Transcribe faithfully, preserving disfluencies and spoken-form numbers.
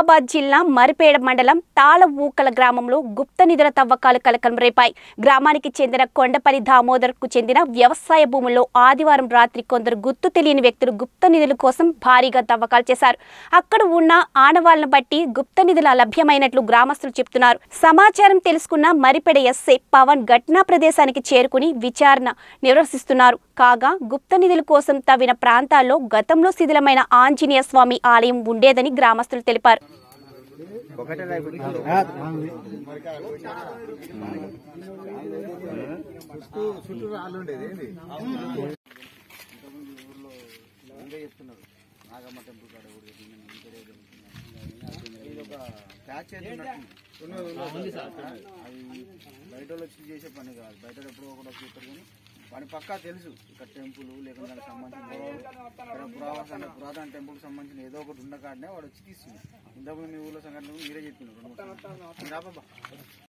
మహబూబాబాద్ జిల్లా మరిపెడ మండలం తాళవూకల గ్రామంలో గుప్త నిధుల తవ్వకాలు కలకలం రేపాయి. గ్రామానికి చెందిన కొండపల్లి దామోదర్కు చెందిన వ్యవసాయ భూముల్లో ఆదివారం రాత్రి కొందరు గుర్తు తెలియని వ్యక్తులు గుప్త నిధుల కోసం భారీగా తవ్వకాలు చేశారు. అక్కడ ఉన్న ఆనవాళ్లను బట్టి గుప్త నిధులు లభ్యమైనట్లు గ్రామస్తులు చెబుతున్నారు. సమాచారం తెలుసుకున్న మరిపెడ ఎస్ఐ పవన్ ఘటనా ప్రదేశానికి చేరుకుని విచారణ నిర్వహిస్తున్నారు. కాగా గుప్త నిధుల కోసం తవ్విన ప్రాంతాల్లో గతంలో శిథిలమైన ఆంజనేయ స్వామి ఆలయం ఉండేదని గ్రామస్తులు తెలిపారు. వాడి పక్కా తెలుసు, ఇక్కడ టెంపుల్ లేకుండా దానికి సంబంధించిన ఇక్కడ పురావస్థాన పురాతన టెంపుల్కి సంబంధించిన ఏదో ఒకటి ఉన్న కాడనే వాడు వచ్చి తీసుకున్నాడు. ఇంతకుముందు మీ ఊళ్ళో సంఘటన మీరే చెప్పినారు.